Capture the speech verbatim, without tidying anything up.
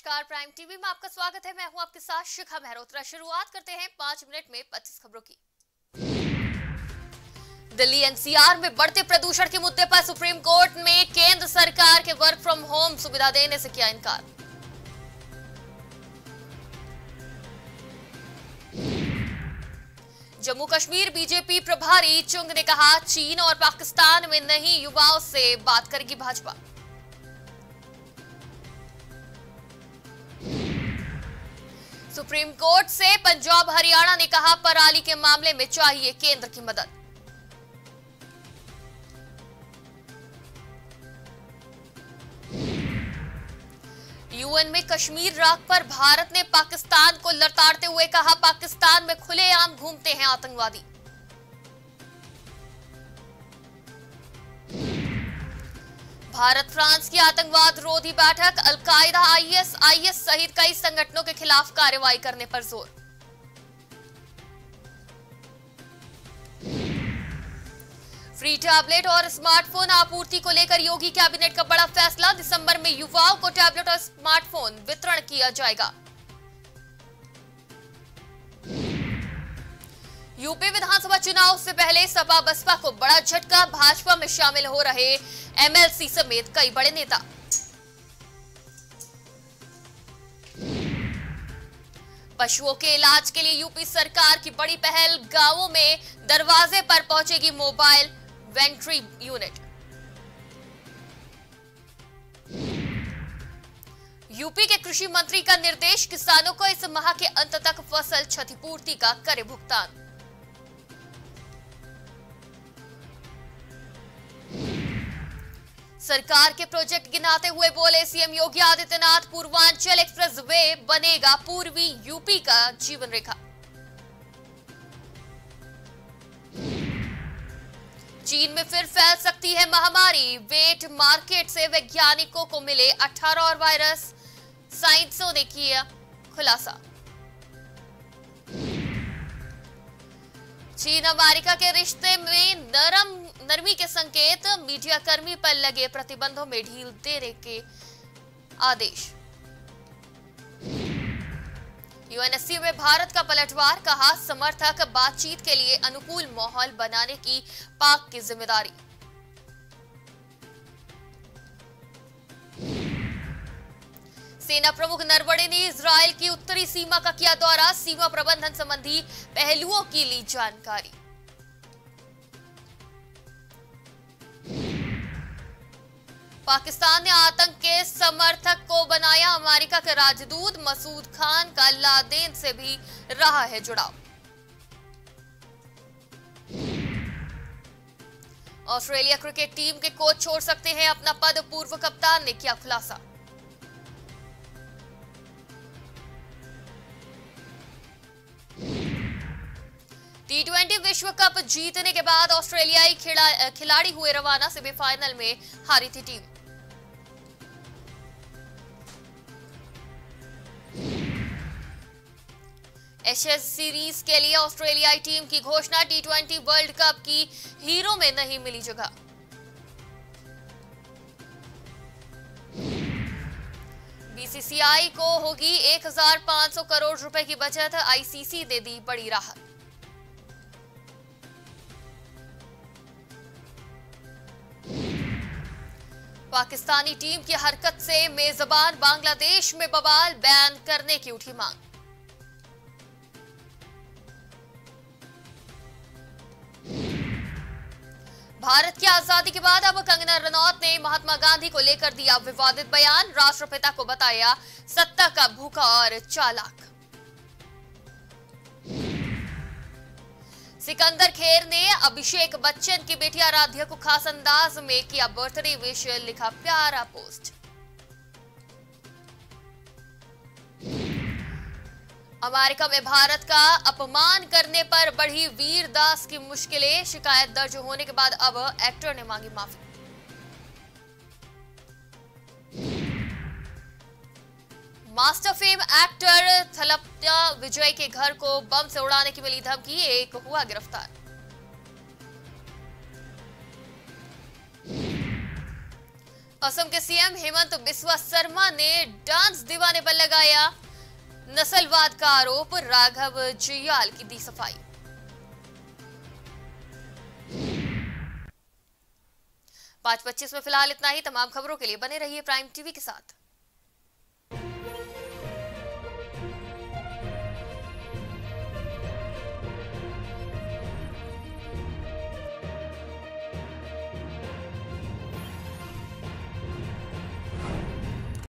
नमस्कार, prime TV में आपका स्वागत है। मैं हूं आपके साथ शिखा मेहरोत्रा। शुरुआत करते हैं पांच मिनट में पच्चीस खबरों की। दिल्ली एनसीआर में बढ़ते प्रदूषण के मुद्दे पर सुप्रीम कोर्ट ने केंद्र सरकार के वर्क फ्रॉम होम सुविधा देने से किया इनकार। जम्मू कश्मीर बीजेपी प्रभारी चुंग ने कहा, चीन और पाकिस्तान में नहीं, युवाओं से बात करेगी भाजपा। सुप्रीम कोर्ट से पंजाब हरियाणा ने कहा, पराली के मामले में चाहिए केंद्र की मदद। यूएन में कश्मीर राख पर भारत ने पाकिस्तान को लताड़ते हुए कहा, पाकिस्तान में खुलेआम घूमते हैं आतंकवादी। भारत फ्रांस की आतंकवाद रोधी बैठक, al Qaeda I S I S सहित कई संगठनों के खिलाफ कार्रवाई करने पर जोर। फ्री टैबलेट और स्मार्टफोन आपूर्ति को लेकर योगी कैबिनेट का बड़ा फैसला, दिसंबर में युवाओं को टैबलेट और स्मार्टफोन वितरण किया जाएगा। यूपी विधानसभा चुनाव से पहले सपा बसपा को बड़ा झटका, भाजपा में शामिल हो रहे एमएलसी समेत कई बड़े नेता। पशुओं के इलाज के लिए यूपी सरकार की बड़ी पहल, गांवों में दरवाजे पर पहुंचेगी मोबाइल वेंट्री यूनिट। यूपी के कृषि मंत्री का निर्देश, किसानों को इस माह के अंत तक फसल क्षतिपूर्ति का करे भुगतान। सरकार के प्रोजेक्ट गिनाते हुए बोले CM Yogi Adityanath, Purvanchal expressway बनेगा पूर्वी यूपी का जीवन रेखा। चीन में फिर फैल सकती है महामारी, वेट मार्केट से वैज्ञानिकों को मिले अठारह और वायरस, साइंसों ने किया खुलासा। चीन अमेरिका के रिश्ते में नरम नरमी के संकेत, मीडिया कर्मी पर लगे प्रतिबंधों में ढील देने के आदेश। यूएनएससी में भारत का पलटवार, कहा समर्थक बातचीत के लिए अनुकूल माहौल बनाने की पाक की जिम्मेदारी। सेना प्रमुख नरवणे ने इजरायल की उत्तरी सीमा का किया दौरा, सीमा प्रबंधन संबंधी पहलुओं की ली जानकारी। पाकिस्तान ने आतंक के समर्थक को बनाया अमेरिका के राजदूत, मसूद खान का लादेन से भी रहा है जुड़ाव। ऑस्ट्रेलिया क्रिकेट टीम के कोच छोड़ सकते हैं अपना पद, पूर्व कप्तान ने किया खुलासा। टी ट्वेंटी विश्व कप जीतने के बाद ऑस्ट्रेलियाई खिलाड़ी हुए रवाना, सेमीफाइनल में हारी थी टीम। एशेज सीरीज के लिए ऑस्ट्रेलियाई टीम की घोषणा, टी ट्वेंटी वर्ल्ड कप की हीरो में नहीं मिली जगह। बीसीसीआई को होगी एक हजार पांच सौ करोड़ रुपए की बचत, आईसीसी ने दी बड़ी राहत। पाकिस्तानी टीम की हरकत से मेजबान बांग्लादेश में बवाल, बैन करने की उठी मांग। भारत की आजादी के बाद अब कंगना रनौत ने महात्मा गांधी को लेकर दिया विवादित बयान, राष्ट्रपिता को बताया सत्ता का भूखा और चालाक। सिकंदर खेर ने अभिषेक बच्चन की बेटी आराध्या को खास अंदाज में किया बर्थडे विश, लिखा प्यारा पोस्ट। अमेरिका में भारत का अपमान करने पर बढ़ी वीरदास की मुश्किलें, शिकायत दर्ज होने के बाद अब एक्टर ने मांगी माफी। Master fame actor Thalapathy Vijay के घर को बम से उड़ाने की मिली धमकी, एक हुआ गिरफ्तार। असम के सीएम हेमंत बिस्वा शर्मा ने डांस दीवाने पर लगाया नस्लवाद का आरोप, राघव जियाल की दी सफाई। पांच पच्चीस में फिलहाल इतना ही। तमाम खबरों के लिए बने रहिए प्राइम टीवी के साथ।